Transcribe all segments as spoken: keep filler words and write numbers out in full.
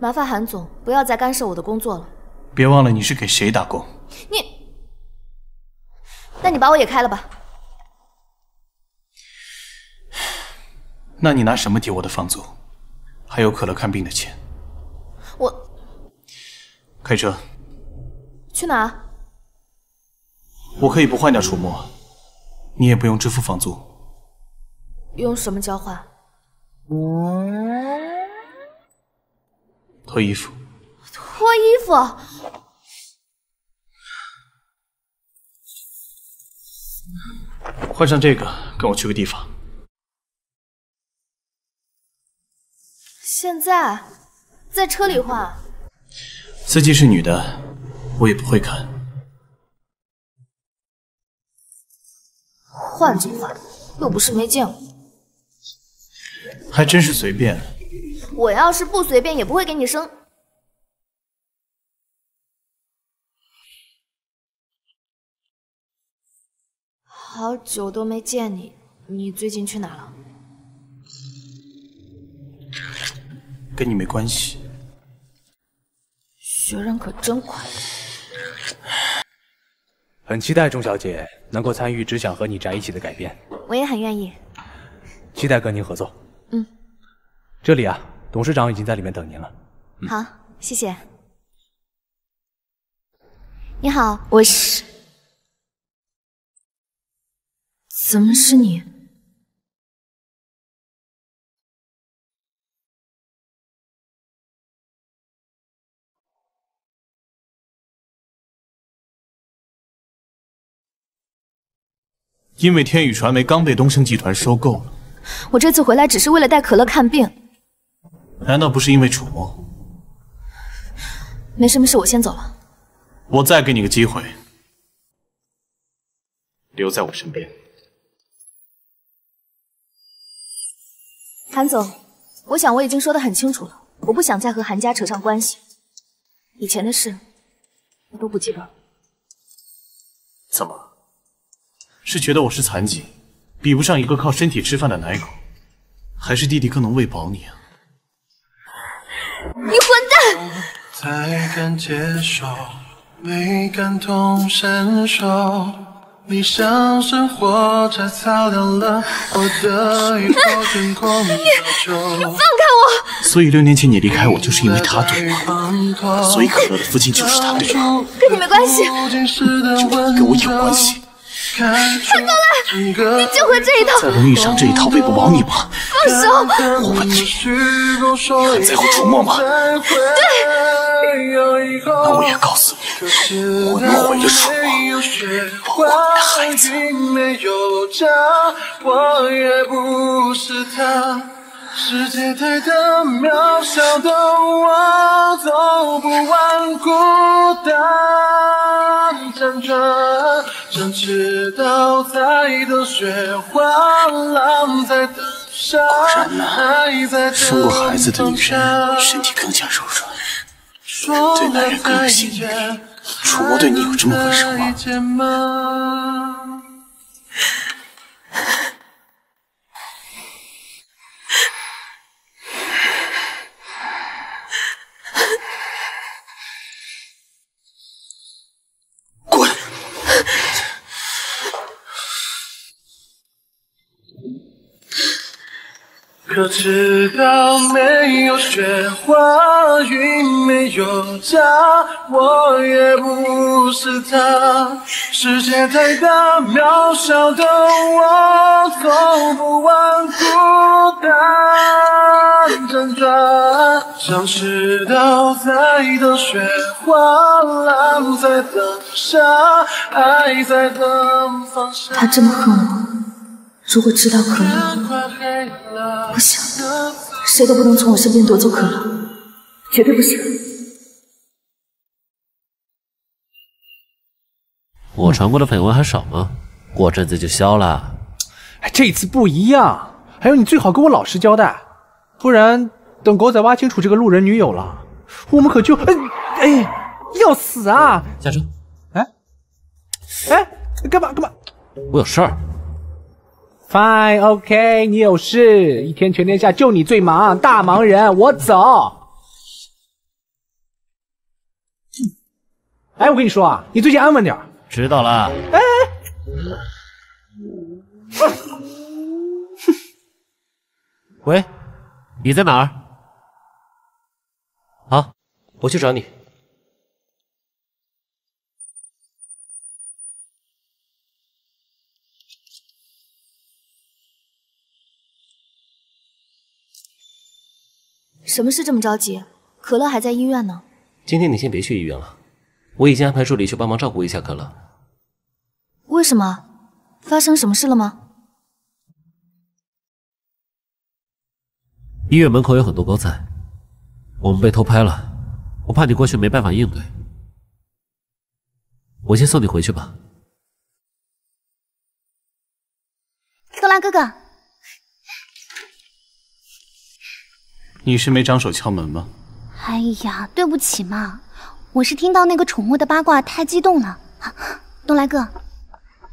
麻烦韩总不要再干涉我的工作了。别忘了你是给谁打工。你，那你把我也开了吧。那你拿什么抵我的房租，还有可乐看病的钱？我。开车。去哪儿？我可以不换掉楚墨，你也不用支付房租。用什么交换？ 脱衣服，脱衣服。换上这个，跟我去个地方。现在在车里换。司机是女的，我也不会看。换就换，又不是没见过。还真是随便。 我要是不随便，也不会给你生。好久都没见你，你最近去哪了？跟你没关系。学人可真快。很期待钟小姐能够参与《只想和你宅一起》的改编。我也很愿意。期待跟您合作。嗯。这里啊。 董事长已经在里面等您了。嗯、好，谢谢。你好，我是……怎么是你？因为天宇传媒刚被东升集团收购了。我这次回来只是为了带可乐看病。 难道不是因为楚墨？没什么事，我先走了。我再给你个机会，留在我身边。韩总，我想我已经说得很清楚了，我不想再和韩家扯上关系。以前的事，我都不记得了。怎么？是觉得我是残疾，比不上一个靠身体吃饭的奶狗，还是弟弟更能喂饱你啊？ 你混蛋！才敢接受，没感同身受。你像生活太擦亮了我的宇宙天空的球。你放开我！所以六年前你离开我，就是因为他对我。所以可乐的父亲就是他对我。跟你没关系。跟我有关系。韩东来，你就会这一套，在荣誉上这一套喂不饱你吗？放手！我问你，你很在乎楚墨吗？对。那我也告诉你，我弄毁了楚墨，包括你的孩子。我也不是他，世界太大，渺小的我走不完孤单辗转。 想知道在等雪花，浪在等沙。果然呐，生过孩子的女人身体更加柔软，对男人更有吸引力。楚墨对你有这么温柔吗？滚！ 可知道没有雪花，云没有家，我也不是他。世界太大，渺小的我走不完孤单辗转。想知道在等雪花，浪在等沙，爱在等放下。他这么恨我。 如果知道可乐，不行，谁都不能从我身边夺走可乐，绝对不行。我传过的绯闻还少吗？过阵子就消了。哎，这次不一样。还有，你最好跟我老实交代，不然等狗仔挖清楚这个路人女友了，我们可就……哎哎，要死啊！下车。哎哎，干嘛干嘛？我有事儿。 Fine, OK， 你有事，一天全天下就你最忙，大忙人，我走。哎，我跟你说啊，你最近安稳点。知道了。哎哎哎！喂，你在哪儿？啊，我去找你。 什么事这么着急？可乐还在医院呢。今天你先别去医院了，我已经安排助理去帮忙照顾一下可乐。为什么？发生什么事了吗？医院门口有很多狗仔，我们被偷拍了，我怕你过去没办法应对。我先送你回去吧。多拉哥哥。 你是没长手敲门吗？哎呀，对不起嘛，我是听到那个宠物的八卦太激动了。东来哥，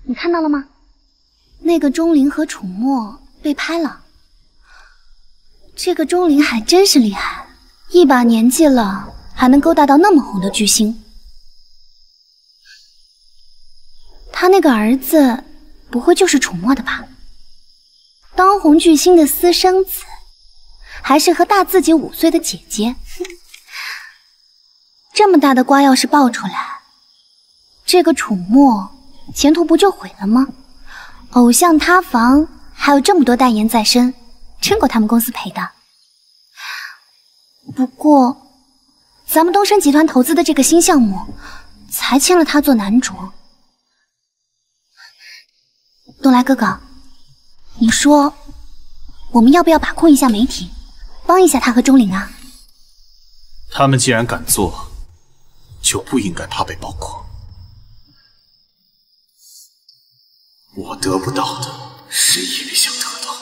你看到了吗？那个钟灵和楚墨被拍了。这个钟灵还真是厉害，一把年纪了还能勾搭到那么红的巨星。他那个儿子不会就是楚墨的吧？当红巨星的私生子。 还是和大自己五岁的姐姐，这么大的瓜要是爆出来，这个楚墨前途不就毁了吗？偶像塌房，还有这么多代言在身，真够他们公司赔的。不过，咱们东升集团投资的这个新项目，才签了他做男主。东来哥哥，你说，我们要不要把控一下媒体？ 帮一下他和钟灵啊！他们既然敢做，就不应该他被曝光。我得不到的，谁也别想得到。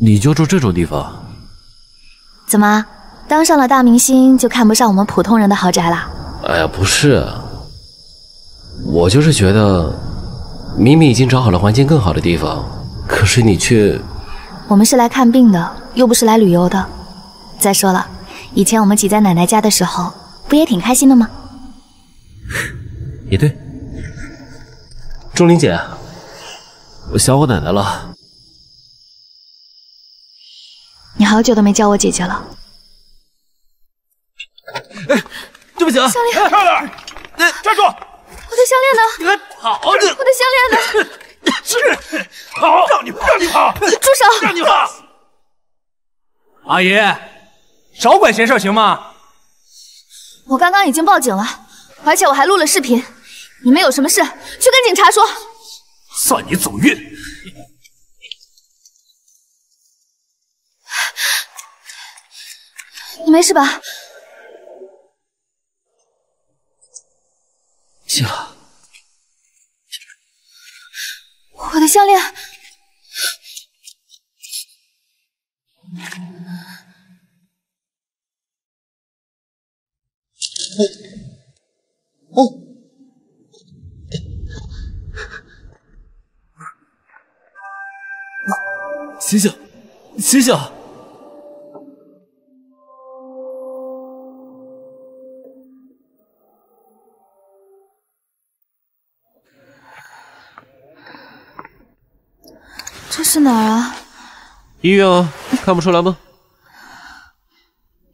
你就住这种地方？怎么，当上了大明星就看不上我们普通人的豪宅了？哎呀，不是。 我就是觉得，明明已经找好了环境更好的地方，可是你却……我们是来看病的，又不是来旅游的。再说了，以前我们挤在奶奶家的时候，不也挺开心的吗？也对。钟灵姐，我想我奶奶了。你好久都没叫我姐姐了。哎，对不起啊！小玲，漂亮，哎，站住！ 我的项链呢？你还跑！我的项链呢？是跑！让你跑！让你跑！住手！让你跑！阿姨，少管闲事行吗？我刚刚已经报警了，而且我还录了视频。你们有什么事，去跟警察说。算你走运。你没事吧？ 谢了，我的项链，哦哦，醒醒，醒醒！ 这是哪儿啊？医院啊，看不出来吗？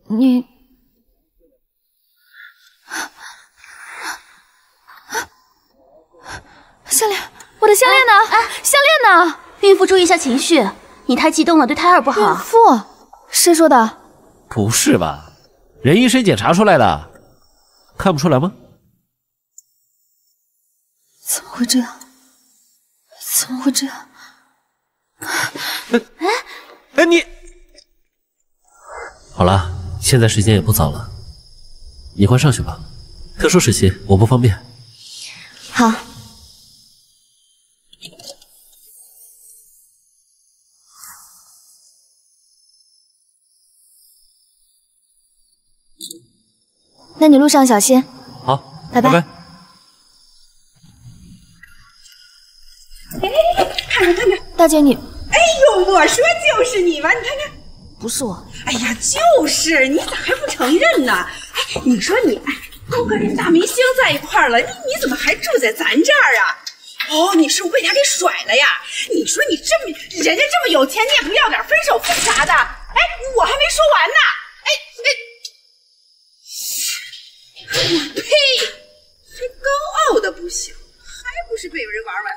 你，项链，我的项链呢？哎，项链呢？孕妇注意一下情绪，你太激动了，对胎儿不好。孕妇？谁说的？不是吧？人医生检查出来的，看不出来吗？怎么会这样？怎么会这样？ 哎哎，你好了，现在时间也不早了，你快上去吧。特殊时期我不方便。好。那你路上小心。好，拜拜。拜拜 大姐你，哎呦，我说就是你吧，你看看，不是我。哎呀，就是你咋还不承认呢？哎，你说你都跟人大明星在一块儿了，你你怎么还住在咱这儿啊？哦，你是不是被他给甩了呀？你说你这么人家这么有钱，你也不要点分手费啥的？哎，我还没说完呢。哎哎，哎呀呸！这高傲的不行，还不是被人玩完了。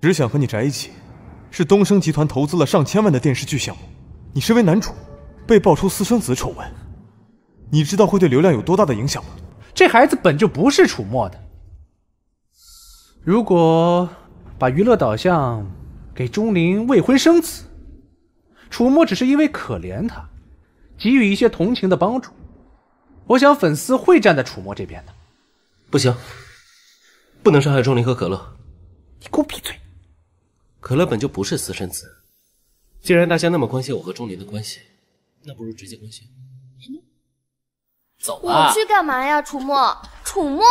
只想和你宅一起，是东升集团投资了上千万的电视剧项目。你身为男主，被爆出私生子丑闻，你知道会对流量有多大的影响吗？这孩子本就不是楚墨的。如果把娱乐导向给钟林未婚生子，楚墨只是因为可怜他，给予一些同情的帮助，我想粉丝会站在楚墨这边的。不行，不能伤害钟林和可乐。你给我闭嘴！ 可乐本就不是私生子，既然大家那么关心我和钟林的关系，那不如直接关心。嗯、走吧。我去干嘛呀？楚墨，楚墨，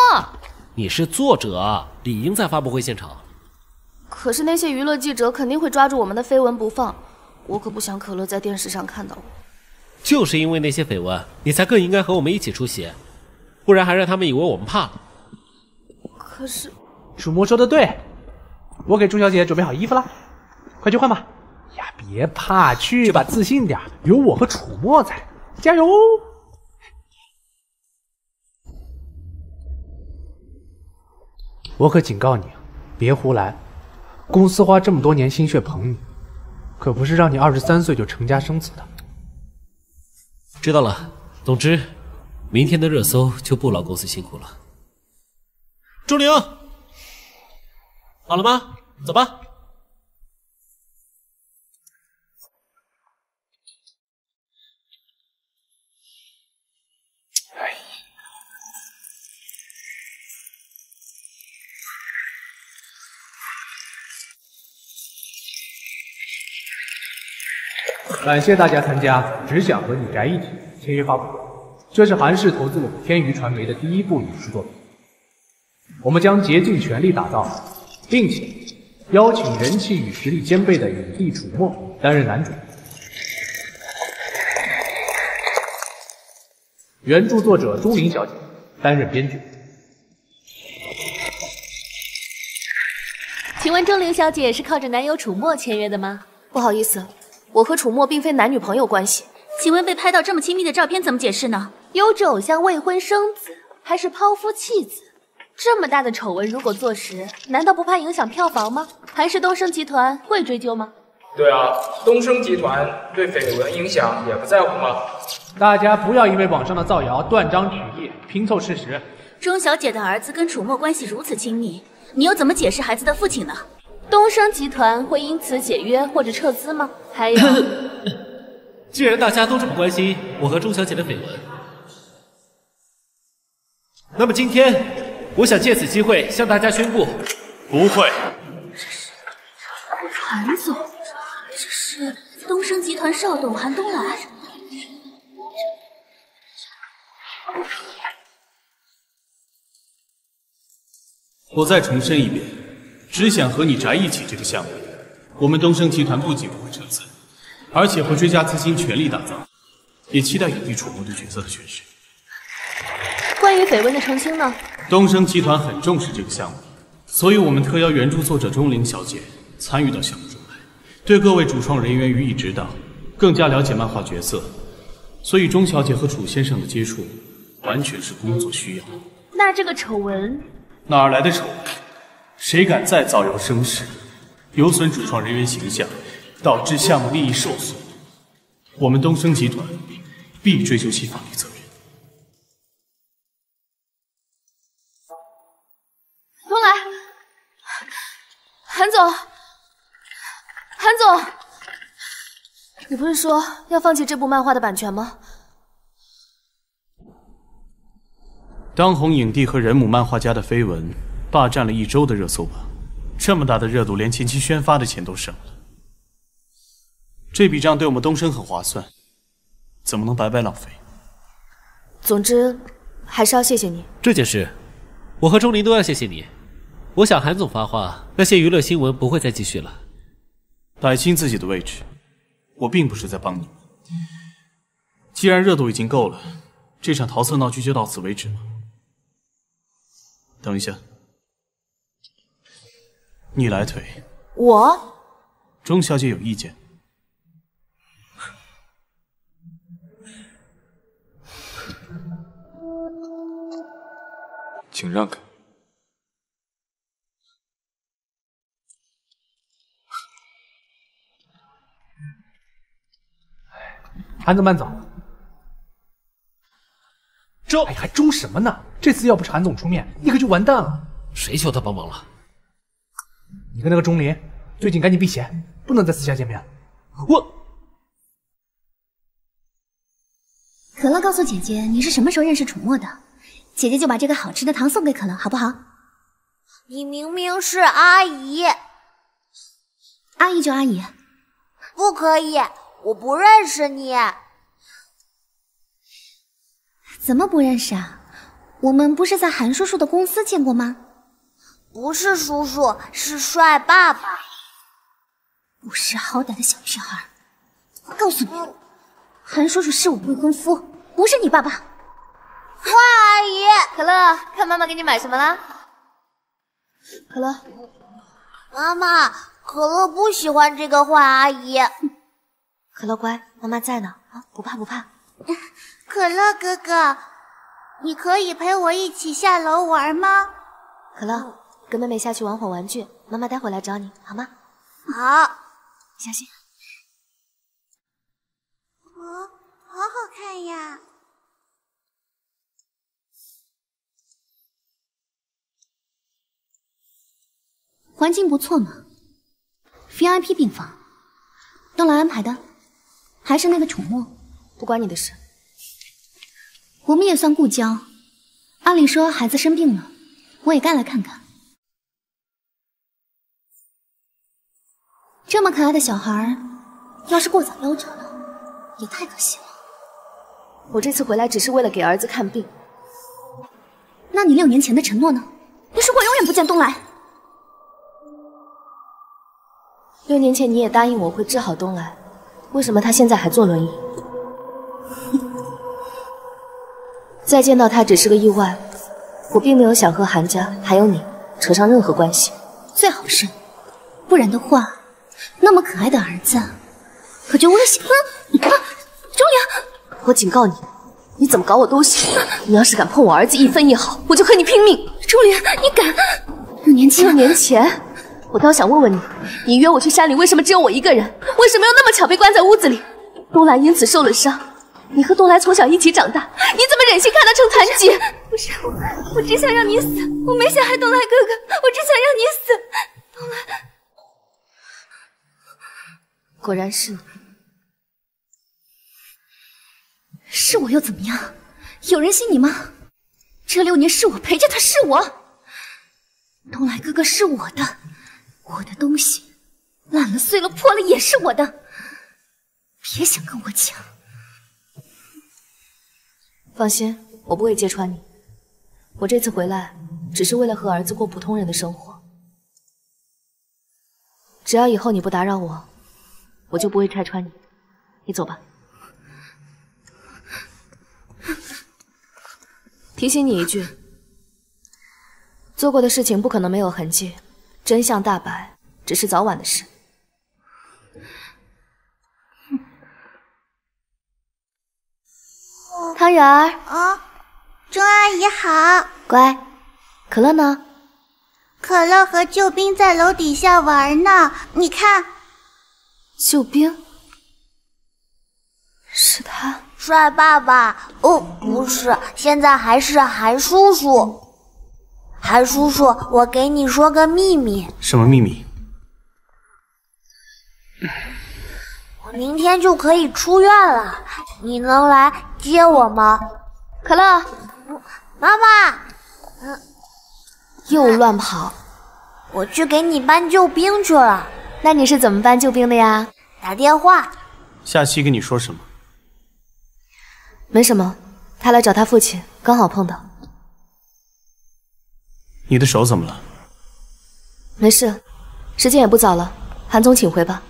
你是作者，理应在发布会现场。可是那些娱乐记者肯定会抓住我们的绯闻不放，我可不想可乐在电视上看到我。就是因为那些绯闻，你才更应该和我们一起出席，不然还让他们以为我们怕了。可是，楚墨说的对。 我给钟小姐准备好衣服了，快去换吧。呀，别怕，去吧，自信点，有我和楚墨在，加油！我可警告你，别胡来。公司花这么多年心血捧你，可不是让你二十三岁就成家生子的。知道了，总之，明天的热搜就不劳公司辛苦了。钟灵。 好了吗？走吧。哎，感谢大家参加《只想和你宅一起》签约发布会，这是韩氏投资我们天娱传媒的第一部影视作品，我们将竭尽全力打造。 并且邀请人气与实力兼备的影帝楚墨担任男主。原著作者钟灵小姐担任编剧。请问钟灵小姐是靠着男友楚墨签约的吗？不好意思，我和楚墨并非男女朋友关系。请问被拍到这么亲密的照片怎么解释呢？优质偶像未婚生子，还是抛夫弃子？ 这么大的丑闻，如果坐实，难道不怕影响票房吗？还是东升集团会追究吗？对啊，东升集团对绯闻影响也不在乎吗？大家不要因为网上的造谣断章取义，拼凑事实。钟小姐的儿子跟楚墨关系如此亲密，你又怎么解释孩子的父亲呢？东升集团会因此解约或者撤资吗？还有，既然大家都这么关心我和钟小姐的绯闻，那么今天。 我想借此机会向大家宣布，不会。这是韩总，这是东升集团少董韩东来。我再重申一遍，只想和你宅一起这个项目，我们东升集团不仅不会撤资，而且会追加资金，全力打造，也期待影帝楚墨对角色的诠释。 关于绯闻的澄清呢？东升集团很重视这个项目，所以我们特邀原著作者钟灵小姐参与到项目中来，对各位主创人员予以指导，更加了解漫画角色。所以钟小姐和楚先生的接触完全是工作需要。那这个丑闻哪来的丑闻？谁敢再造谣生事，有损主创人员形象，导致项目利益受损，我们东升集团必追究其法律责任。 东来，韩总，韩总，你不是说要放弃这部漫画的版权吗？当红影帝和人母漫画家的绯闻霸占了一周的热搜榜，这么大的热度，连前期宣发的钱都省了。这笔账对我们东升很划算，怎么能白白浪费？总之，还是要谢谢你。这件事，我和钟林都要谢谢你。我想韩总发话，那些娱乐新闻不会再继续了。摆清自己的位置，我并不是在帮你们。既然热度已经够了，这场桃色闹剧就到此为止吧。等一下，你来推。我？钟小姐有意见。 请让开。韩总慢走。周，哎，还周什么呢？这次要不是韩总出面，你可就完蛋了。谁求他帮忙了？你跟那个钟林，最近赶紧避嫌，不能再私下见面了。我。可乐告诉姐姐，你是什么时候认识楚墨的？ 姐姐就把这个好吃的糖送给可乐，好不好？你明明是阿姨，阿姨就阿姨，不可以，我不认识你。怎么不认识啊？我们不是在韩叔叔的公司见过吗？不是叔叔，是帅爸爸。不识好歹的小屁孩！告诉你，嗯、韩叔叔是我未婚夫，不是你爸爸。 哇，阿姨，可乐，看妈妈给你买什么了？可乐，妈妈，可乐不喜欢这个坏阿姨。可乐乖，妈妈在呢，啊，不怕不怕。可乐哥哥，你可以陪我一起下楼玩吗？可乐，跟妹妹下去玩会玩具，妈妈待会来找你，好吗？好，小心。哦，好好看呀。 环境不错嘛 ，V I P 病房，都来安排的，还是那个楚墨，不关你的事。我们也算故交，按理说孩子生病了，我也该来看看。这么可爱的小孩，要是过早夭折了，也太可惜了。我这次回来只是为了给儿子看病。那你六年前的承诺呢？你说过永远不见东来。 六年前你也答应我会治好东来，为什么他现在还坐轮椅？再见到他只是个意外，我并没有想和韩家还有你扯上任何关系。最好是，不然的话，那么可爱的儿子，可就危险了。你看、啊，钟灵，我警告你，你怎么搞我都行。你要是敢碰我儿子一分一毫，我就和你拼命。钟灵，你敢？六年前，六年前。 我倒想问问你，你约我去山里，为什么只有我一个人？为什么又那么巧被关在屋子里？东来因此受了伤，你和东来从小一起长大，你怎么忍心看他成残疾？不是我，我只想让你死，我没想害东来哥哥，我只想让你死。东来，果然是你，是我又怎么样？有人信你吗？这六年是我陪着他，是我，东来哥哥是我的。 我的东西烂了、碎了、破了也是我的，别想跟我抢！放心，我不会揭穿你。我这次回来只是为了和儿子过普通人的生活。只要以后你不打扰我，我就不会拆穿你。你走吧。提醒你一句，做过的事情不可能没有痕迹。 真相大白，只是早晚的事。汤圆儿啊，钟阿姨好，乖。可乐呢？可乐和救兵在楼底下玩呢，你看。救兵？是他？帅爸爸？哦，不是，现在还是韩叔叔。 韩叔叔，我给你说个秘密。什么秘密？我明天就可以出院了，你能来接我吗？可乐，妈妈，嗯，又乱跑。我去给你搬救兵去了。那你是怎么搬救兵的呀？打电话。夏曦跟你说什么？没什么，他来找他父亲。刚好碰到。你的手怎么了？没事，时间也不早了，韩总请回吧。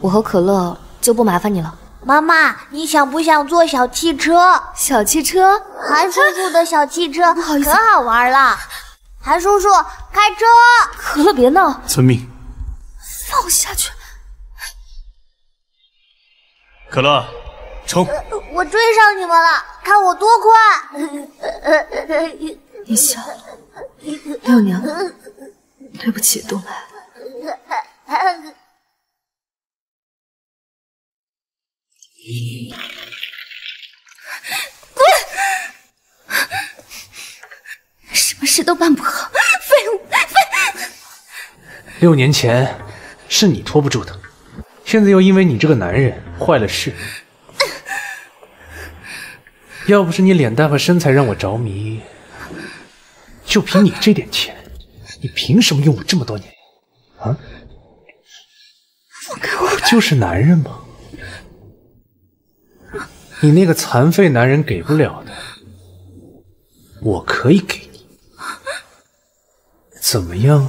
我和可乐就不麻烦你了。妈妈，你想不想坐小汽车？小汽车？韩叔叔的小汽车可好玩了。韩叔叔开车。可乐，别闹！遵命。放我下去。 可乐，冲！我追上你们了，看我多快！你小六娘，对不起，冬来。滚！什么事都办不好，废物！废！六年前是你拖不住的。 现在又因为你这个男人坏了事，要不是你脸蛋和身材让我着迷，就凭你这点钱，你凭什么用我这么多年？啊？不就是男人吗？你那个残废男人给不了的，我可以给你。怎么样，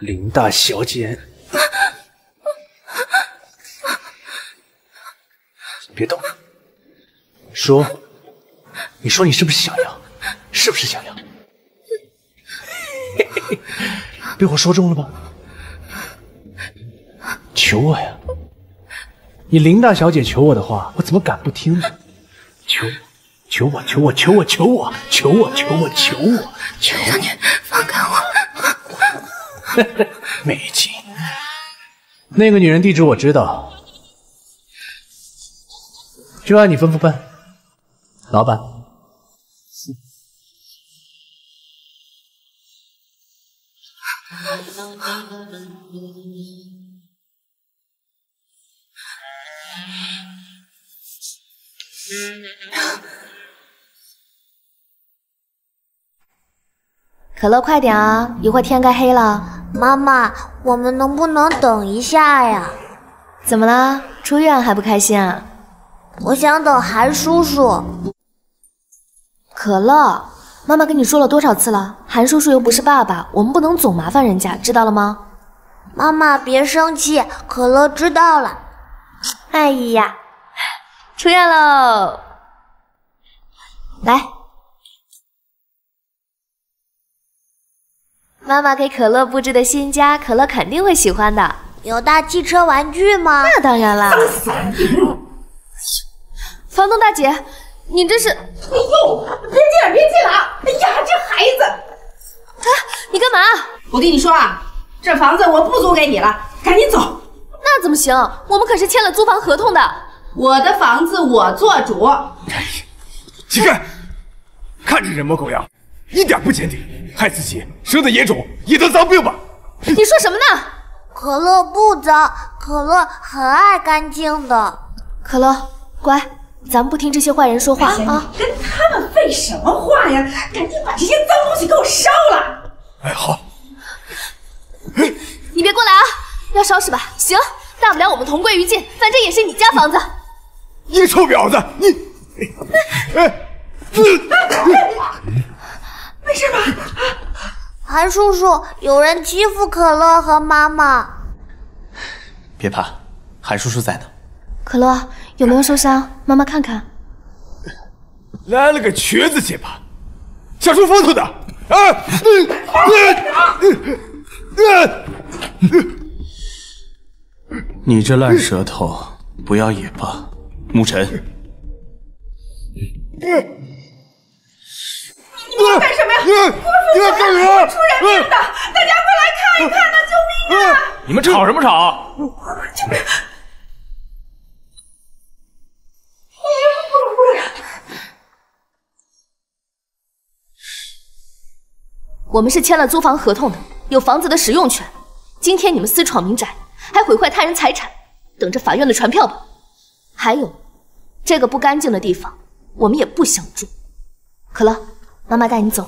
林大小姐？ 别动！说，你说你是不是想要？是不是想要？嘿嘿嘿，被我说中了吧？求我呀！你林大小姐求我的话，我怎么敢不听呢？求我，求我，求我，求我，求我，求我，求我，求我，求我！你放开我！没劲。那个女人地址我知道。 就按你吩咐办，老板。可乐，快点啊！一会儿天该黑了。妈妈，我们能不能等一下呀？怎么啦？出院还不开心啊？ 我想等韩叔叔。可乐，妈妈跟你说了多少次了？韩叔叔又不是爸爸，我们不能总麻烦人家，知道了吗？妈妈别生气，可乐知道了。哎呀，出院喽！来，妈妈给可乐布置的新家，可乐肯定会喜欢的。有大汽车玩具吗？那当然啦。房东大姐，你这是……哎呦，别进来，别进来！哎呀，这孩子！啊，你干嘛？我跟你说啊，这房子我不租给你了，赶紧走！那怎么行？我们可是签了租房合同的。我的房子我做主。乞丐，看你人模狗样，一点不坚定，害自己生的野种，也得脏病吧？你说什么呢？可乐不脏，可乐很爱干净的。可乐，乖。 咱们不听这些坏人说话啊！跟他们废什么话呀？赶紧把这些脏东西给我烧了！哎，好。哎，你别过来啊！要烧是吧？行，大不了我们同归于尽，反正也是你家房子。你, 你臭婊子！你，哎，没事吧？韩叔叔，有人欺负可乐和妈妈。别怕，韩叔叔在呢。可乐。 有没有受伤？妈妈看看。来了个瘸子结巴，想出风头的啊！你这烂舌头，不要也罢。沐晨，你你干什么呀？你们干什么？出人命的！大家快来看一看呐！救命啊！你们吵什么吵？救命！ 我们是签了租房合同的，有房子的使用权。今天你们私闯民宅，还毁坏他人财产，等着法院的传票吧。还有，这个不干净的地方，我们也不想住。可乐，妈妈带你走。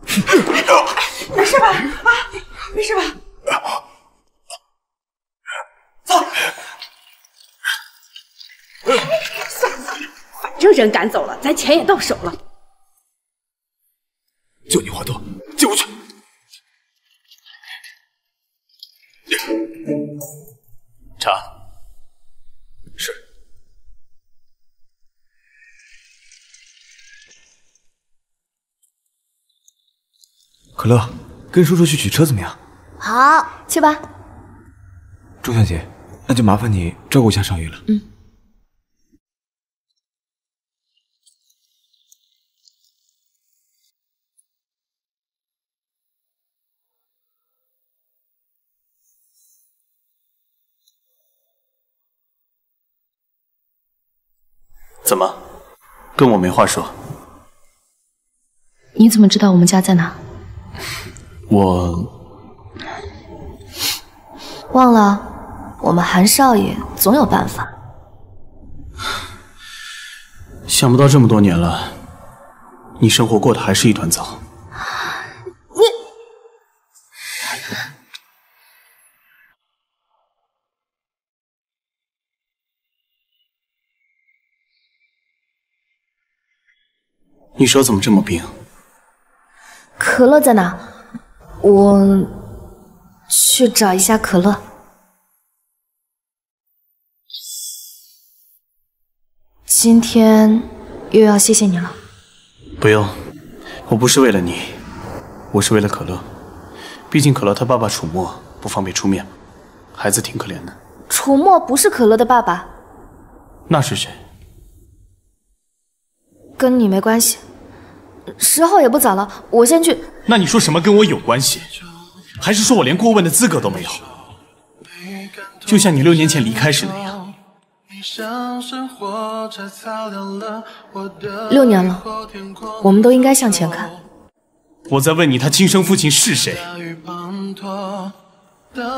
没事吧？啊，没事吧？走。算了，反正人赶走了，咱钱也到手了。救你华佗，接过去。查。是。可乐，跟叔叔去取车怎么样？好，去吧。钟小姐，那就麻烦你照顾一下少玉了。嗯。 怎么，跟我没话说？你怎么知道我们家在哪？我忘了，我们韩少爷总有办法。想不到这么多年了，你生活过得还是一团糟。你，你手怎么这么冰？可乐在哪？我去找一下可乐。今天又要谢谢你了。不用，我不是为了你，我是为了可乐。毕竟可乐他爸爸楚墨不方便出面，孩子挺可怜的。楚墨不是可乐的爸爸。那是谁？ 跟你没关系，时候也不早了，我先去。那你说什么跟我有关系？还是说我连过问的资格都没有？就像你六年前离开时那样。六年了，我们都应该向前看。我在问你，他亲生父亲是谁？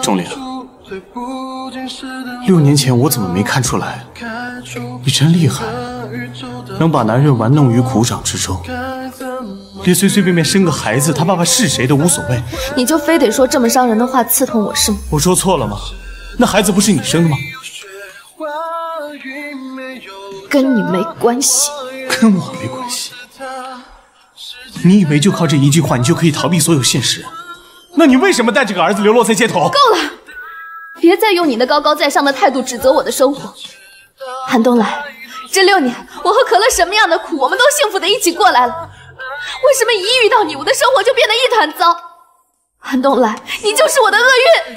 钟灵，六年前我怎么没看出来？你真厉害。 能把男人玩弄于股掌之中，连随随便便生个孩子，他爸爸是谁都无所谓，你就非得说这么伤人的话刺痛我是吗？我说错了吗？那孩子不是你生的吗？跟你没关系，跟我没关系。你以为就靠这一句话，你就可以逃避所有现实？那你为什么带着个儿子流落在街头？够了，别再用你那高高在上的态度指责我的生活，韩东来。 这六年，我和可乐什么样的苦，我们都幸福的一起过来了。为什么一遇到你，我的生活就变得一团糟？韩东来，你就是我的厄运。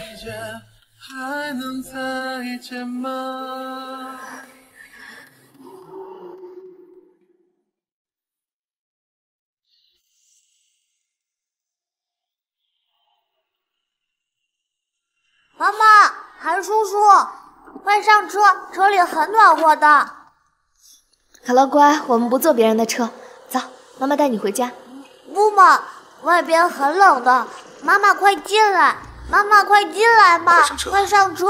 妈妈，韩叔叔，快上车，车里很暖和的。 可乐乖，我们不坐别人的车，走，妈妈带你回家。不嘛，外边很冷的，妈妈快进来，妈妈快进来嘛，快上车。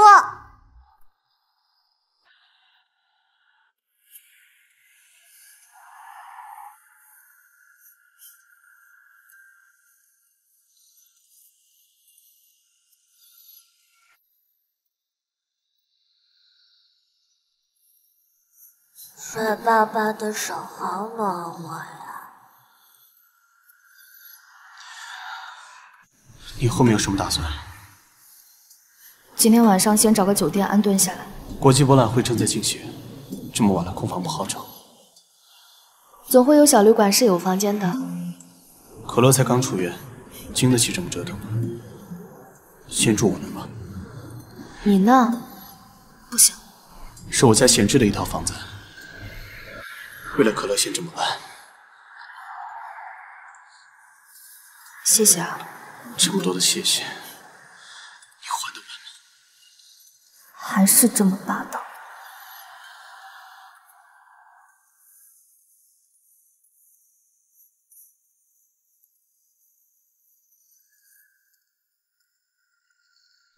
帅爸爸的手好暖和呀！你后面有什么打算？今天晚上先找个酒店安顿下来。国际博览会正在进行，这么晚了空房不好找。总会有小旅馆是有房间的。可乐才刚出院，经得起这么折腾吗？先住我那吧。你呢？不行。是我家闲置的一套房子。 为了可乐，先这么办。谢谢啊！这么多的谢谢，你还得完吗？还是这么霸道。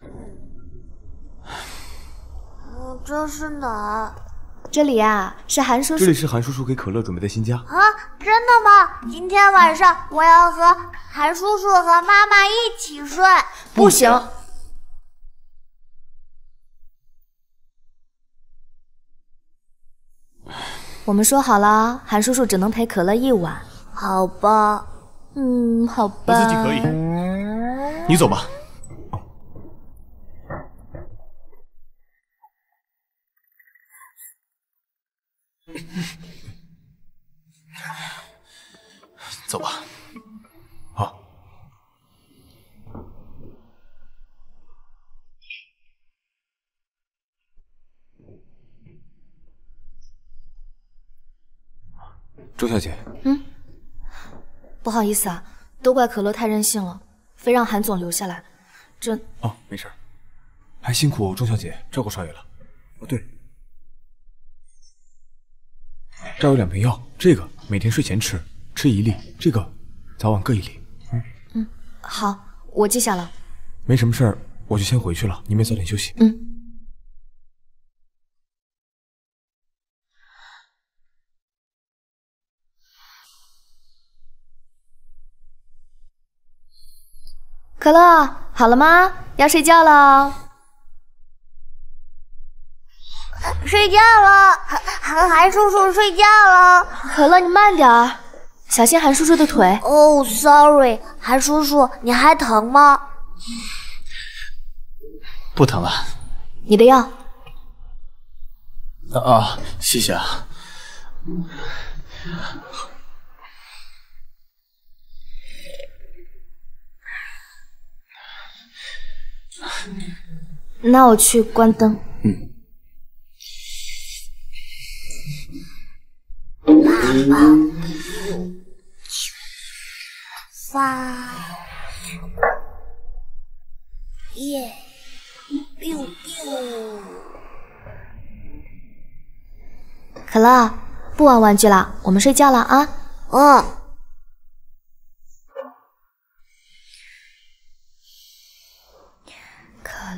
嗯，这是哪儿？ 这里呀、啊，是韩叔叔。这里是韩叔叔给可乐准备的新家啊！真的吗？今天晚上我要和韩叔叔和妈妈一起睡。不行。不行我们说好了，韩叔叔只能陪可乐一晚。好吧。嗯，好吧。我自己可以，你走吧。走吧。好。周小姐。嗯。 不好意思啊，都怪可乐太任性了，非让韩总留下来。这……哦，没事，还辛苦钟小姐照顾少爷了。哦，对，这儿有两瓶药，这个每天睡前吃，吃一粒；这个早晚各一粒。嗯嗯，好，我记下了。没什么事儿，我就先回去了，你们早点休息。嗯。 可乐，好了吗？要睡觉了。睡觉了，韩韩叔叔睡觉了。可乐，你慢点儿，小心韩叔叔的腿。哦 ，sorry， 韩叔叔，你还疼吗？不疼了。你的药。啊啊，谢谢啊。那我去关灯。嗯。八耶 biu biu。可乐，不玩玩具了，我们睡觉了啊。嗯。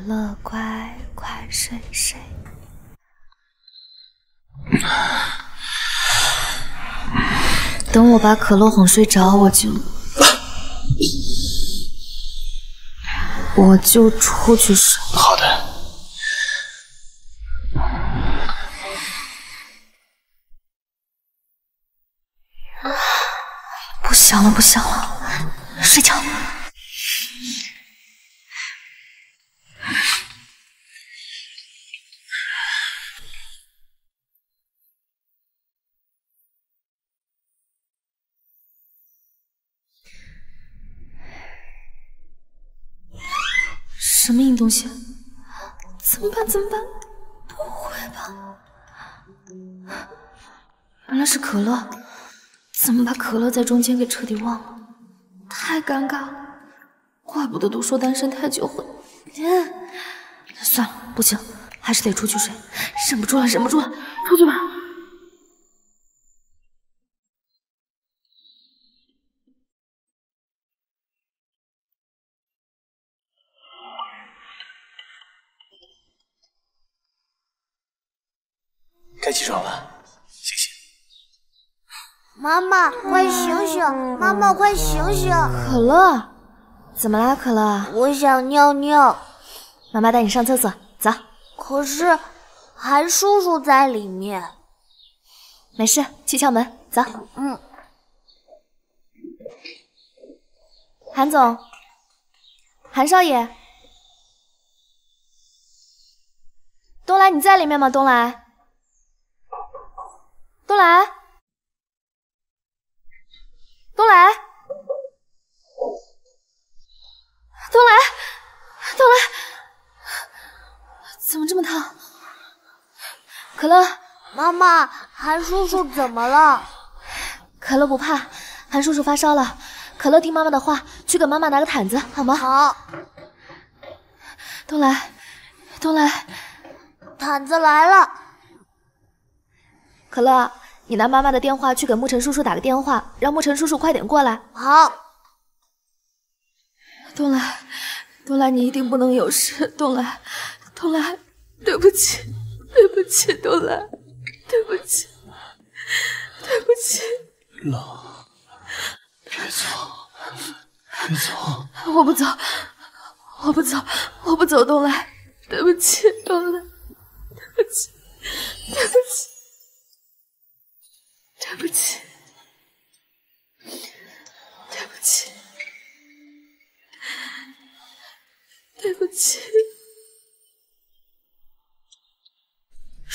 乐乖乖睡睡，等我把可乐哄睡着，我就我就出去睡。好的。不想了，不想了，睡觉。 什么硬东西？怎么办？怎么办？不会吧？原来是可乐，怎么把可乐在中间给彻底忘了？太尴尬了，怪不得都说单身太久会……嗯，算了，不行，还是得出去睡，忍不住了，忍不住了，出去吧。 该起床了，醒醒！妈妈，快醒醒！妈妈，快醒醒！可乐，怎么啦？可乐，我想尿尿。妈妈带你上厕所，走。可是韩叔叔在里面。没事，去敲门，走。嗯。韩总，韩少爷，东来，你在里面吗？东来。 东来，东来，东来，东来，怎么这么烫？可乐，妈妈，韩叔叔怎么了？可乐不怕，韩叔叔发烧了。可乐听妈妈的话，去给妈妈拿个毯子，好吗？好。东来，东来，毯子来了。 可乐，你拿妈妈的电话去给沐晨叔叔打个电话，让沐晨叔叔快点过来。好。东来，东来，你一定不能有事。东来，东来，对不起，对不起，东来，对不起，对不起。冷，别走，别走。我不走，我不走，我不走。东来，对不起，东来，对不起，对不起。 对不起，对不起。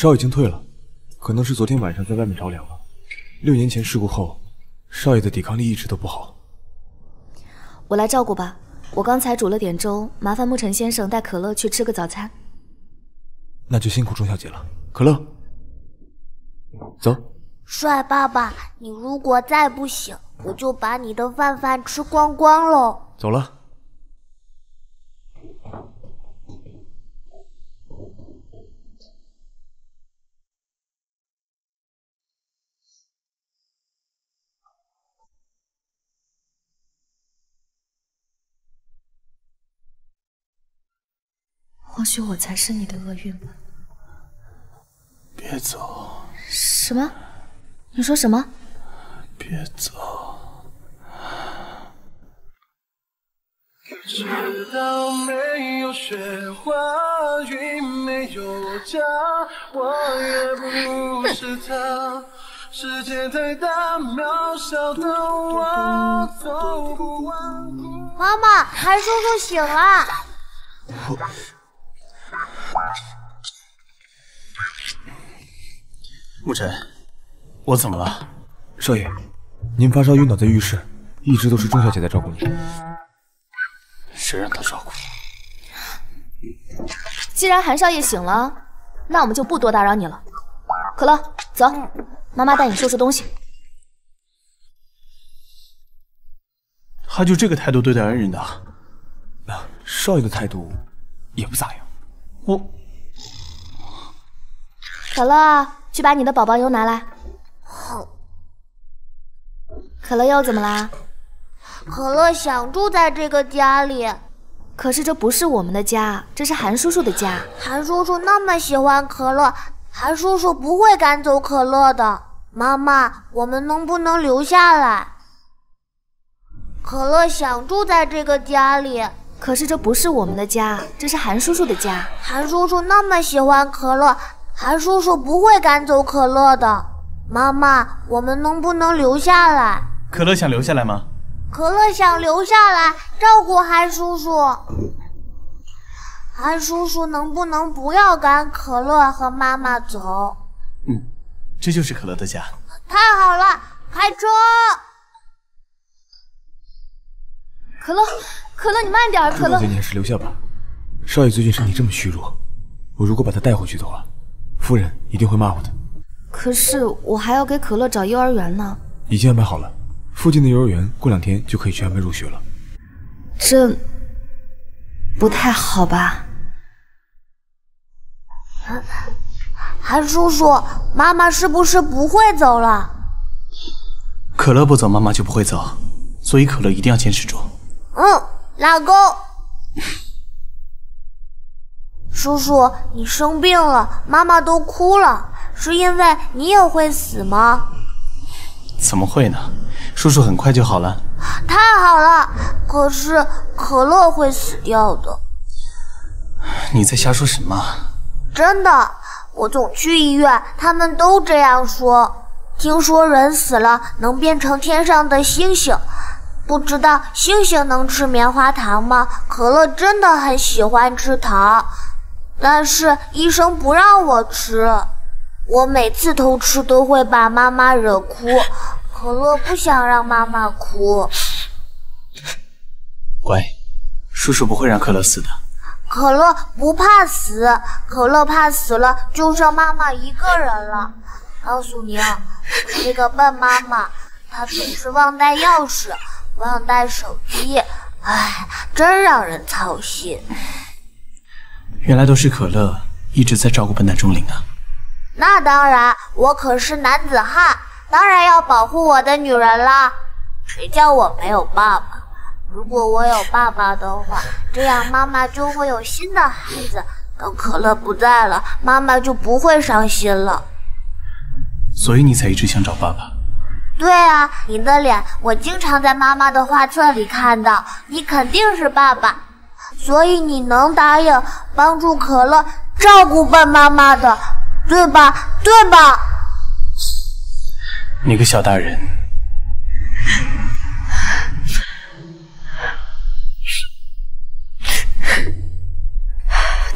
烧已经退了，可能是昨天晚上在外面着凉了。六年前事故后，少爷的抵抗力一直都不好。我来照顾吧。我刚才煮了点粥，麻烦沐尘先生带可乐去吃个早餐。那就辛苦钟小姐了，可乐，走。帅爸爸，你如果再不醒，我就把你的饭饭吃光光喽。走了。 或许我才是你的厄运吧。别走！什么？你说什么？别走！直到没有雪花，云没有家，我也不是他。世界太大，渺小的我走不完。妈妈，韩叔叔醒了。我。 沐尘，我怎么了？少爷，您发烧晕倒在浴室，一直都是钟小姐在照顾您。谁让她照顾？既然韩少爷醒了，那我们就不多打扰你了。可乐，走，妈妈带你收拾东西。他就这个态度对待恩人的？啊，少爷的态度也不咋样。我。 可乐，去把你的宝宝油拿来。好。可乐又怎么啦？可乐想住在这个家里，可是这不是我们的家，这是韩叔叔的家。韩叔叔那么喜欢可乐，韩叔叔不会赶走可乐的。妈妈，我们能不能留下来？可乐想住在这个家里。 可是这不是我们的家，这是韩叔叔的家。韩叔叔那么喜欢可乐，韩叔叔不会赶走可乐的。妈妈，我们能不能留下来？可乐想留下来吗？可乐想留下来照顾韩叔叔。韩叔叔能不能不要赶可乐和妈妈走？嗯，这就是可乐的家。太好了，开车！可乐。 可乐，你慢点。可乐，最近还是留下吧。少爷最近身体这么虚弱，我如果把他带回去的话，夫人一定会骂我的。可是我还要给可乐找幼儿园呢。已经安排好了，附近的幼儿园过两天就可以去安排入学了。这不太好吧？韩叔叔，妈妈是不是不会走了？可乐不走，妈妈就不会走，所以可乐一定要坚持住。嗯。 老公，叔叔，你生病了，妈妈都哭了，是因为你也会死吗？怎么会呢？叔叔很快就好了。太好了，可是可乐会死掉的。你在瞎说什么？真的，我总去医院，他们都这样说。听说人死了能变成天上的星星。 不知道星星能吃棉花糖吗？可乐真的很喜欢吃糖，但是医生不让我吃。我每次偷吃都会把妈妈惹哭，可乐不想让妈妈哭。乖，叔叔不会让可乐死的。可乐不怕死，可乐怕死了就剩妈妈一个人了。告诉你啊，我这个笨妈妈，她总是忘带钥匙。 忘带手机，哎，真让人操心。原来都是可乐一直在照顾笨蛋钟灵啊。那当然，我可是男子汉，当然要保护我的女人啦。谁叫我没有爸爸？如果我有爸爸的话，这样妈妈就会有新的孩子。等可乐不在了，妈妈就不会伤心了。所以你才一直想找爸爸。 对啊，你的脸我经常在妈妈的画册里看到，你肯定是爸爸，所以你能答应帮助可乐照顾笨妈妈的，对吧？对吧？你个小大人，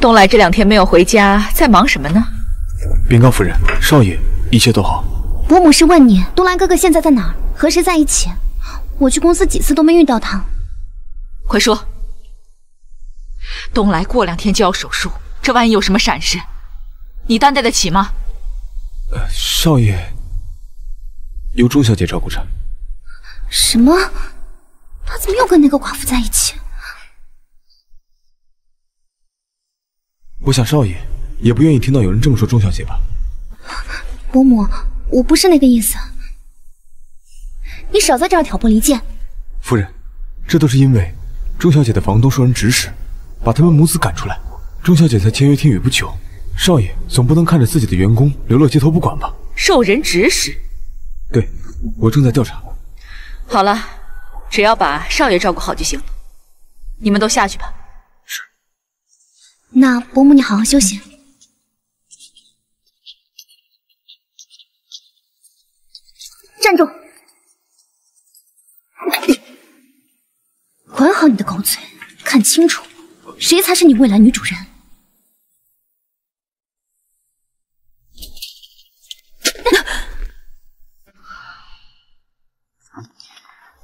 东来这两天没有回家，在忙什么呢？禀告夫人，少爷一切都好。伯母是问你东兰哥哥现在在哪儿，何时在一起。我去公司几次都没遇到他。快说，东来过两天就要手术，这万一有什么闪失，你担待得起吗？呃，少爷由钟小姐照顾着。什么？他怎么又跟那个寡妇在一起？我想少爷也不愿意听到有人这么说钟小姐吧。伯母，我不是那个意思。 你少在这儿挑拨离间，夫人，这都是因为钟小姐的房东受人指使，把他们母子赶出来，钟小姐才签约天宇不久。少爷总不能看着自己的员工流落街头不管吧？受人指使？对，我正在调查。好了，只要把少爷照顾好就行了。你们都下去吧。是。那伯母，你好好休息。嗯 站住！ 管好你的狗嘴，看清楚，谁才是你未来女主人！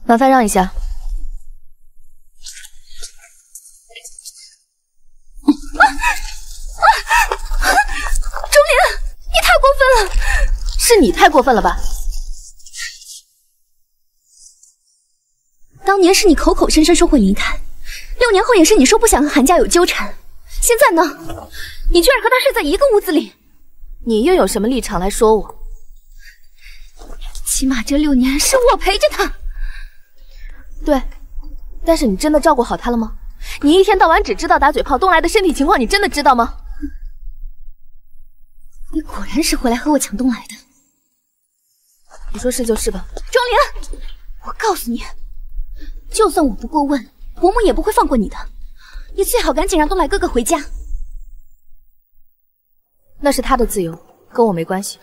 麻烦让一下。钟林，你太过分了！是你太过分了吧？ 当年是你口口声声说会离开，六年后也是你说不想和韩家有纠缠，现在呢，你居然和他睡在一个屋子里，你又有什么立场来说我？起码这六年是我陪着他。对，但是你真的照顾好他了吗？你一天到晚只知道打嘴炮，东来的身体情况你真的知道吗？你果然是回来和我抢东来的。你说是就是吧，钟灵，我告诉你。 就算我不过问，伯母也不会放过你的。你最好赶紧让东来哥哥回家。那是他的自由，跟我没关系。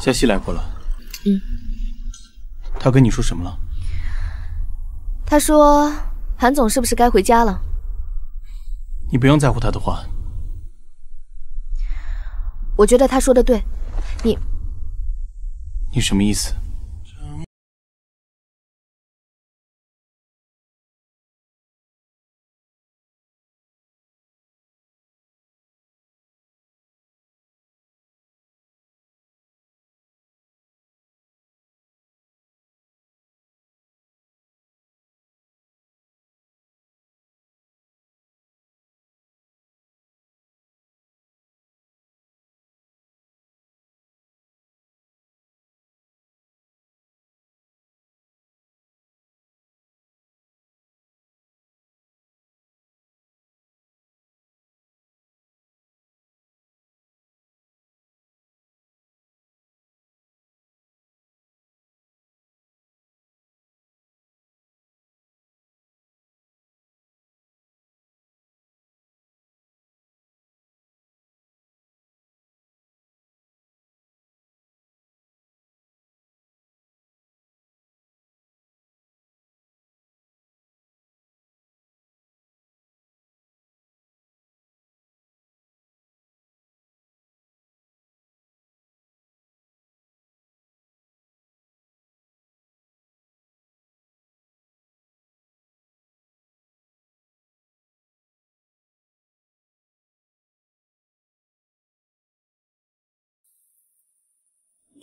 佳希来过了，嗯，他跟你说什么了？他说韩总是不是该回家了？你不用在乎他的话。我觉得他说的对，你，你什么意思？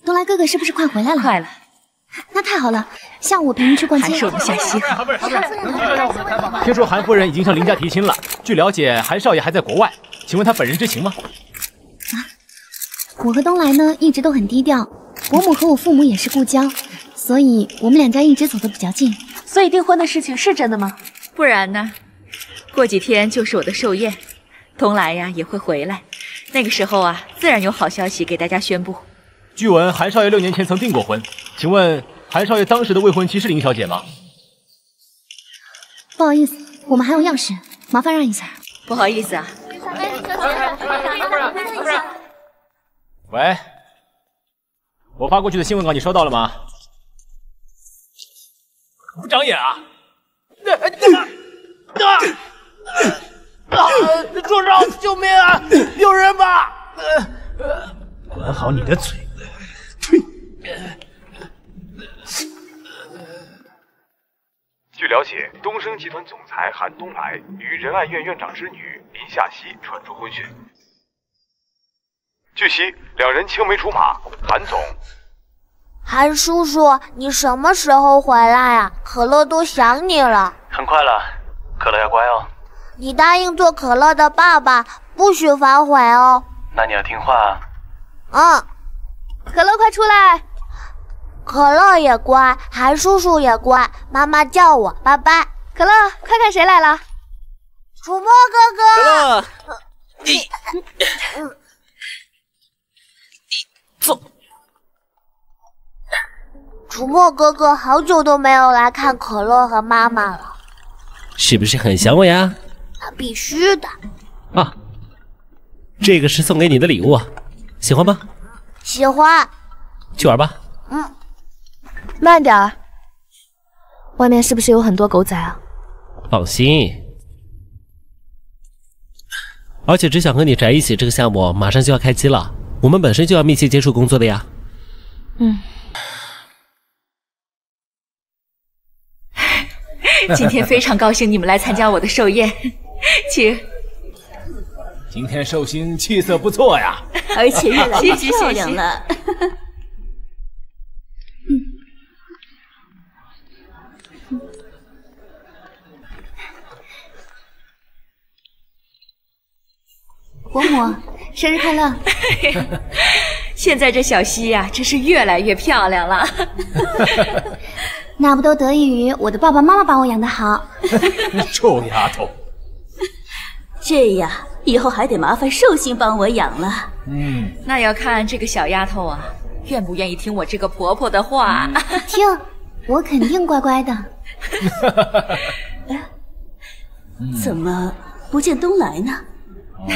东来哥哥是不是快回来了？快了，那太好了。下午我陪您去逛街。还是我们夏希。听说韩夫人已经向林家提亲了，据了解，韩少爷还在国外，请问他本人知情吗？啊，我和东来呢一直都很低调，伯母和我父母也是故交，所以我们两家一直走得比较近。所以订婚的事情是真的吗？不然呢？过几天就是我的寿宴，东来呀也会回来，那个时候啊，自然有好消息给大家宣布。 据闻韩少爷六年前曾订过婚，请问韩少爷当时的未婚妻是林小姐吗？不好意思，我们还有样式，麻烦让一下。不好意思啊。哎，小姐，喂，我发过去的新闻稿你收到了吗？不长眼啊！住手！救命啊！有人吧！管好你的嘴！呸！据了解，东升集团总裁韩东来与仁爱院院长之女林夏曦传出婚讯。据悉，两人青梅竹马，韩总。 韩叔叔，你什么时候回来啊？可乐都想你了。很快了，可乐要乖哦。你答应做可乐的爸爸，不许反悔哦。那你要听话啊。嗯。可乐，快出来！可乐也乖，韩叔叔也乖。妈妈叫我，拜拜。可乐，快看谁来了！主播哥哥。可乐。嗯。走。 楚墨哥哥好久都没有来看可乐和妈妈了，是不是很想我呀？那必须的。啊，这个是送给你的礼物，喜欢吗？喜欢。去玩吧。嗯。慢点儿，外面是不是有很多狗仔啊？放心，而且只想和你宅一起这个项目马上就要开机了，我们本身就要密切接触工作的呀。嗯。 今天非常高兴你们来参加我的寿宴，请。今天寿星气色不错呀，而且越来越漂亮了。嗯。伯母，生日快乐！现在这小溪呀、啊，真是越来越漂亮了。那不都得益于我的爸爸妈妈把我养得好？臭丫头！这样以后还得麻烦寿星帮我养了。嗯，那要看这个小丫头啊，愿不愿意听我这个婆婆的话？嗯、听，我肯定乖乖的。怎么不见东来呢？哦、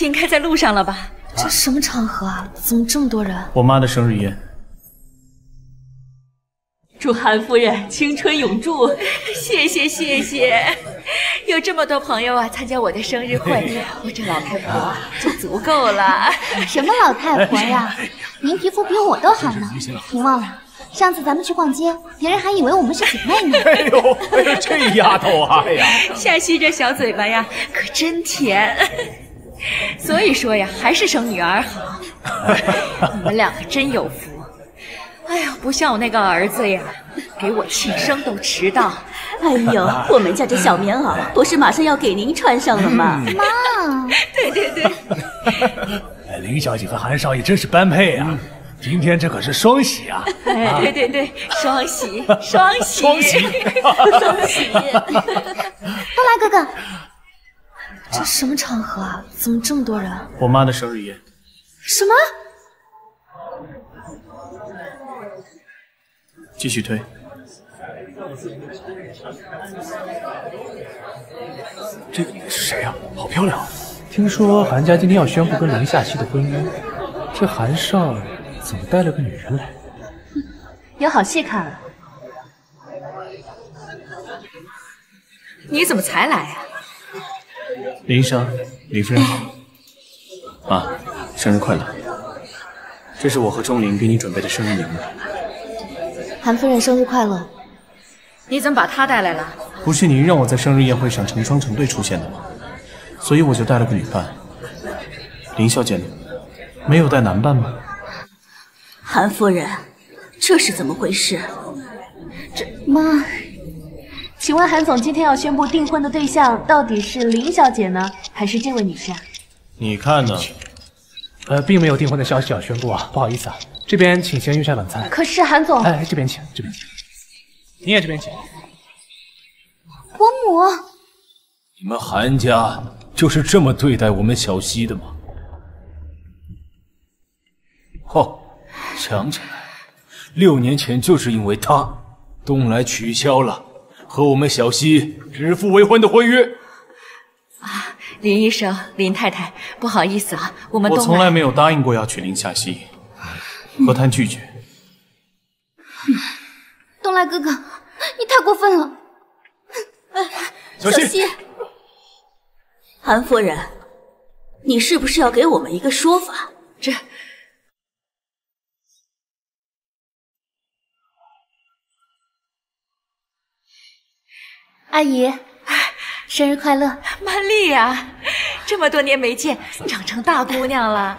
应该在路上了吧？啊、这什么场合啊？怎么这么多人？我妈的生日宴。 祝韩夫人青春永驻，谢谢谢谢！有这么多朋友啊，参加我的生日会，我这老太婆啊就足够了。什么老太婆呀？您皮肤比我都好呢。您忘了上次咱们去逛街，别人还以为我们是姐妹呢。哎呦，哎呦，这丫头啊！哎呀，夏曦这小嘴巴呀，可真甜。所以说呀，还是生女儿好。你们两个真有福。 哎呀，不像我那个儿子呀，给我庆生都迟到。哎呦，我们家这小棉袄不是马上要给您穿上了吗？嗯、妈，对对对。哎，林小姐和韩少爷真是般配啊！嗯、今天这可是双喜啊！哎，啊、对对对，双喜，双喜，双喜，双喜！东来哥哥，这什么场合啊？怎么这么多人？我妈的生日宴。什么？ 继续推。这个女的是谁啊？好漂亮！听说韩家今天要宣布跟林夏曦的婚约，这韩少怎么带了个女人来？嗯、有好戏看了。你怎么才来啊？林医生，李夫人好。妈，生日快乐！这是我和钟灵给你准备的生日礼物。 韩夫人生日快乐！你怎么把她带来了？不是您让我在生日宴会上成双成对出现的吗？所以我就带了个女伴。林小姐呢？没有带男伴吗？韩夫人，这是怎么回事？这妈，请问韩总今天要宣布订婚的对象到底是林小姐呢，还是这位女士？你看呢？呃，并没有订婚的消息要宣布啊，不好意思啊。 这边请先用下晚餐。可是韩总，哎，这边请，这边请，你也这边请。伯母，你们韩家就是这么对待我们小溪的吗？哦，想起来，六年前就是因为他，东来取消了和我们小溪指腹为婚的婚约。啊，林医生、林太太，不好意思啊，我们东来……我从来没有答应过要娶林夏曦，何谈拒绝？嗯、东来哥哥，你太过分了！小溪，小溪韩夫人，你是不是要给我们一个说法？这。 阿姨，生日快乐！曼丽呀，这么多年没见，长成大姑娘了。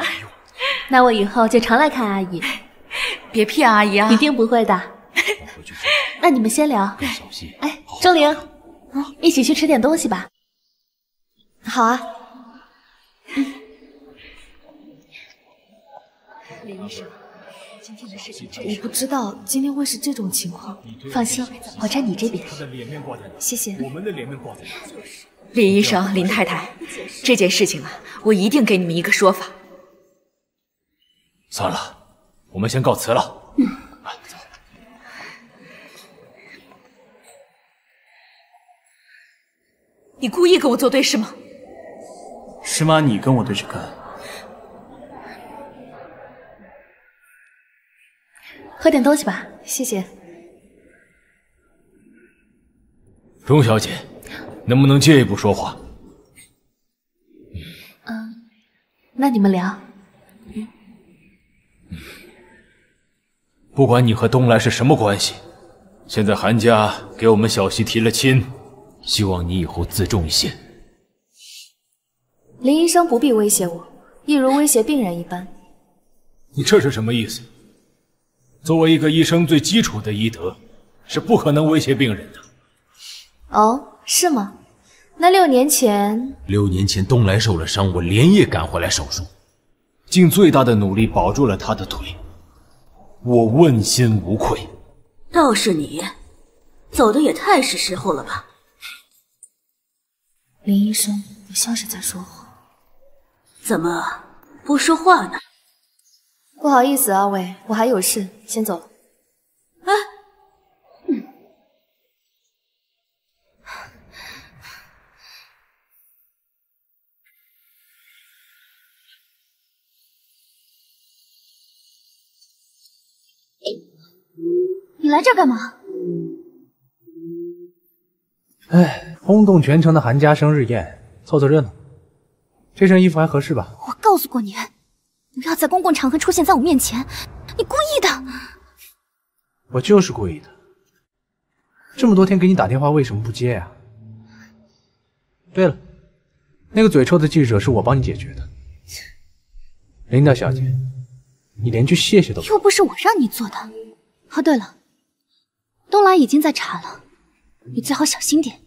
那我以后就常来看阿姨。别骗阿姨啊！一定不会的。那你们先聊。哎，钟灵，嗯，一起去吃点东西吧。好啊。嗯。林医生，今天的事情真是……我不知道今天会是这种情况。放心，我站你这边。谢谢。林医生、林太太，这件事情啊，我一定给你们一个说法。算了，我们先告辞了。嗯，啊，走。你故意跟我作对是吗？是吗？你跟我对着干。 喝点东西吧，谢谢。钟小姐，能不能借一步说话？嗯，那你们聊。嗯，不管你和东来是什么关系，现在韩家给我们小溪提了亲，希望你以后自重一些。林医生不必威胁我，一如威胁病人一般。你这是什么意思？ 作为一个医生，最基础的医德是不可能威胁病人的。哦，是吗？那六年前……六年前东来受了伤，我连夜赶回来手术，尽最大的努力保住了他的腿，我问心无愧。倒是你，走的也太是时候了吧？林医生，你像是在说谎，怎么不说话呢？ 不好意思，阿伟，我还有事，先走了。啊，嗯，你来这儿干嘛？哎，轰动全城的韩家生日宴，凑凑热闹。这身衣服还合适吧？我告诉过你。 不要在公共场合出现在我面前，你故意的。我就是故意的。这么多天给你打电话，为什么不接呀？对了，那个嘴臭的记者是我帮你解决的。林大小姐，你连句谢谢都……又不是我让你做的。哦，对了，东来已经在查了，你最好小心点。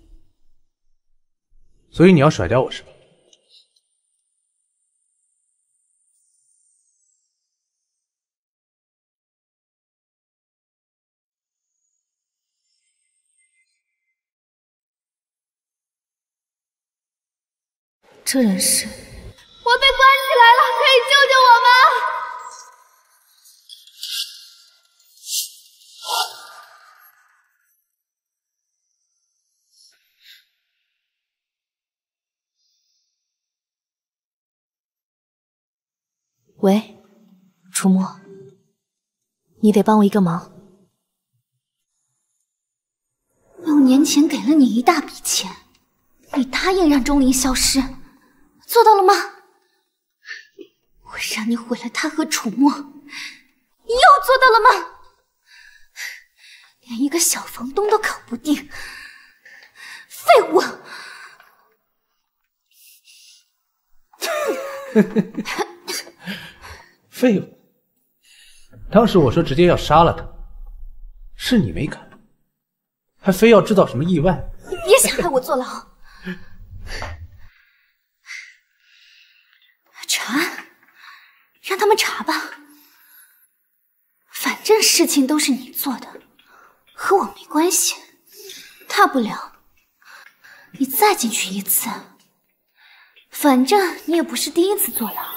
所以你要甩掉我是吧？ 这人是……我被关起来了，可以救救我吗？喂，楚墨，你得帮我一个忙。六年前给了你一大笔钱，你答应让钟灵消失。 做到了吗？我让你毁了他和楚墨，你又做到了吗？连一个小房东都搞不定，废物！废物！当时我说直接要杀了他，是你没敢，还非要制造什么意外。你别想害我坐牢！查，让他们查吧。反正事情都是你做的，和我没关系。大不了你再进去一次，反正你也不是第一次坐牢。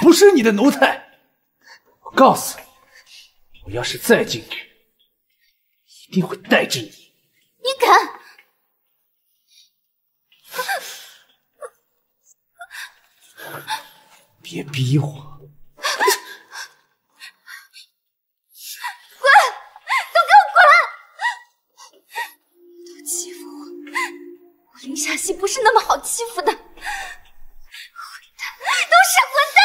不是你的奴才，我告诉你，我要是再进去，一定会带着你。你敢？ 别逼我！滚！都给我滚！都欺负我，我林夏曦不是那么好欺负的。混蛋，都是混蛋！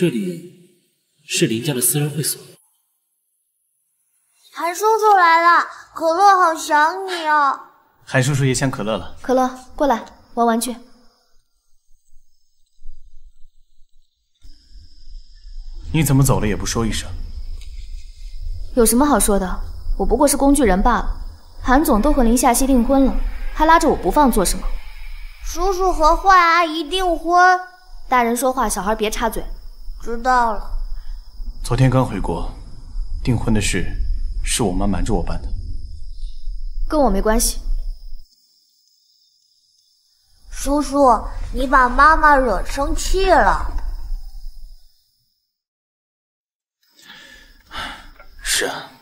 这里是林家的私人会所。韩叔叔来了，可乐好想你哦。韩叔叔也想可乐了。可乐，过来玩玩具。你怎么走了也不说一声？有什么好说的？我不过是工具人罢了。韩总都和林夏曦订婚了，还拉着我不放做什么？叔叔和坏阿姨订婚。大人说话，小孩别插嘴。 知道了。昨天刚回国，订婚的事是我妈瞒着我办的，跟我没关系。叔叔，你把妈妈惹生气了。是啊。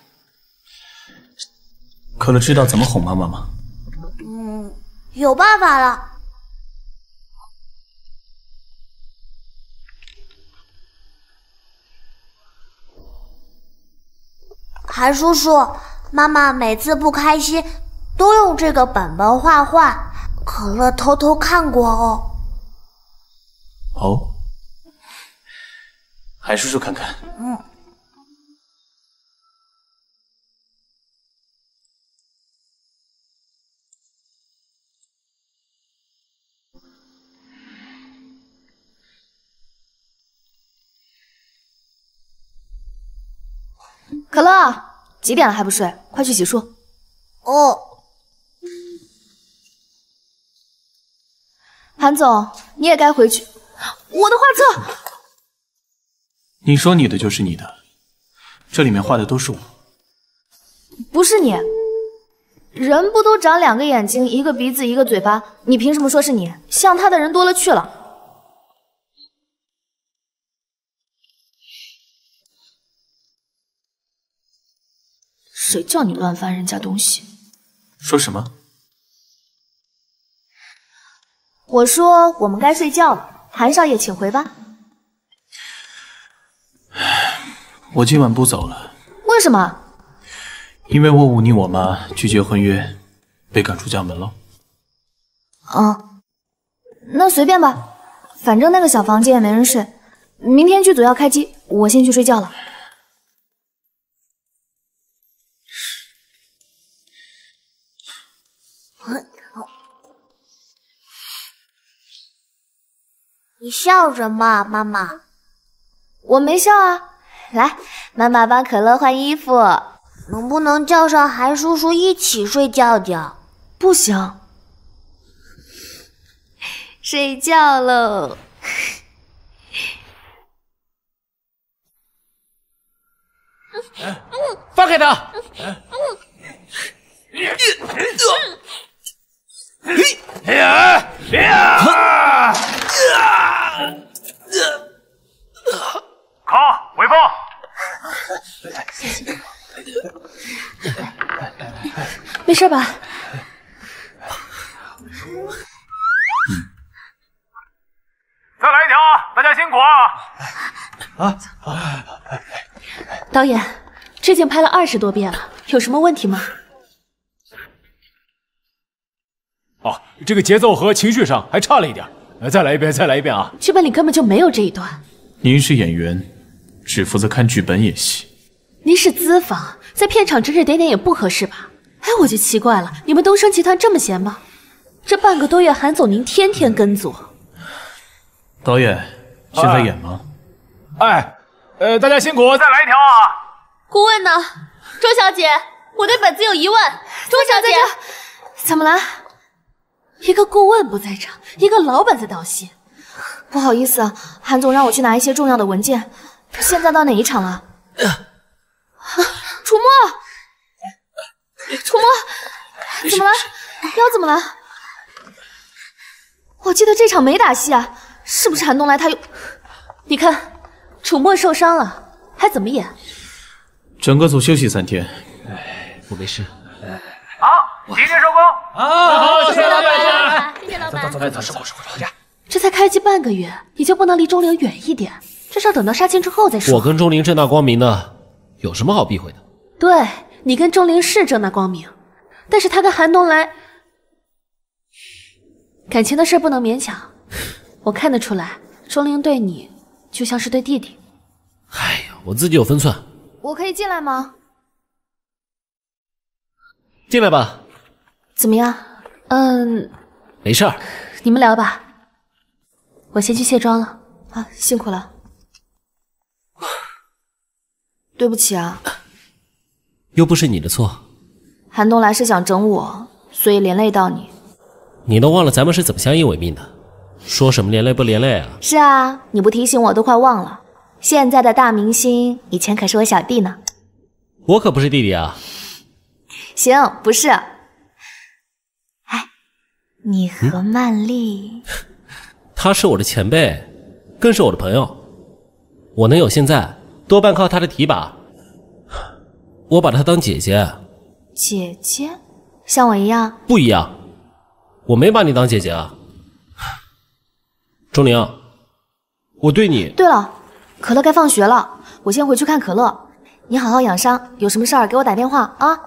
可乐知道怎么哄妈妈吗？嗯，有办法了。 韩叔叔，妈妈每次不开心都用这个本本画画，可乐偷偷看过哦。哦，韩叔叔看看。嗯。可乐。 几点了还不睡？快去洗漱。哦，韩总，你也该回去。我的画册，你说你的就是你的，这里面画的都是我，不是你。人不都长两个眼睛、一个鼻子、一个嘴巴？你凭什么说是你？像他的人多了去了。 谁叫你乱翻人家东西？说什么？我说我们该睡觉了，韩少爷请回吧。我今晚不走了。为什么？因为我忤逆我妈，拒绝婚约，被赶出家门了。啊，那随便吧，反正那个小房间也没人睡。明天剧组要开机，我先去睡觉了。 你笑什么，妈妈？我没笑啊。来，妈妈帮可乐换衣服。能不能叫上韩叔叔一起睡觉觉？不行。睡觉喽。哎、放开他！哎呀！哎呀！ 可尾风，没事吧？再来一条啊！大家辛苦啊！啊！导演，这件拍了二十多遍了，有什么问题吗？哦，这个节奏和情绪上还差了一点。 再来一遍，再来一遍啊！剧本里根本就没有这一段。您是演员，只负责看剧本演戏。您是资方，在片场指指点点也不合适吧？哎，我就奇怪了，你们东升集团这么闲吗？这半个多月，韩总您天天跟组。导演，现在演吗？哎，呃，大家辛苦，再来一条啊！顾问呢？周小姐，我对本子有疑问。周小姐，怎么了？ 一个顾问不在场，一个老板在导戏，不好意思啊，韩总让我去拿一些重要的文件。现在到哪一场了？楚墨，楚墨，怎么了？腰怎么了？我记得这场没打戏啊，是不是韩东来他又……你看，楚墨受伤了，还怎么演？整个组休息三天。哎，我没事。好，今天收工。啊，好，谢谢老板，谢谢老板。走走走，收工收工收工。这才开机半个月，你就不能离钟灵远一点？这事等到杀青之后再说。我跟钟灵正大光明的，有什么好避讳的？对，你跟钟灵是正大光明，但是他跟韩东来，感情的事不能勉强。我看得出来，钟灵对你就像是对弟弟。哎呀，我自己有分寸。我可以进来吗？进来吧。怎么样？嗯，没事儿。你们聊吧。 我先去卸妆了啊，辛苦了。对不起啊，又不是你的错。韩东来是想整我，所以连累到你。你都忘了咱们是怎么相依为命的，说什么连累不连累啊？是啊，你不提醒我都快忘了。现在的大明星，以前可是我小弟呢。我可不是弟弟啊。行，不是。哎，你和曼丽。嗯 他是我的前辈，更是我的朋友。我能有现在，多半靠他的提拔。我把他当姐姐。姐姐？像我一样？不一样，我没把你当姐姐啊。钟灵，我对你……对了，可乐该放学了，我先回去看可乐。你好好养伤，有什么事儿给我打电话啊。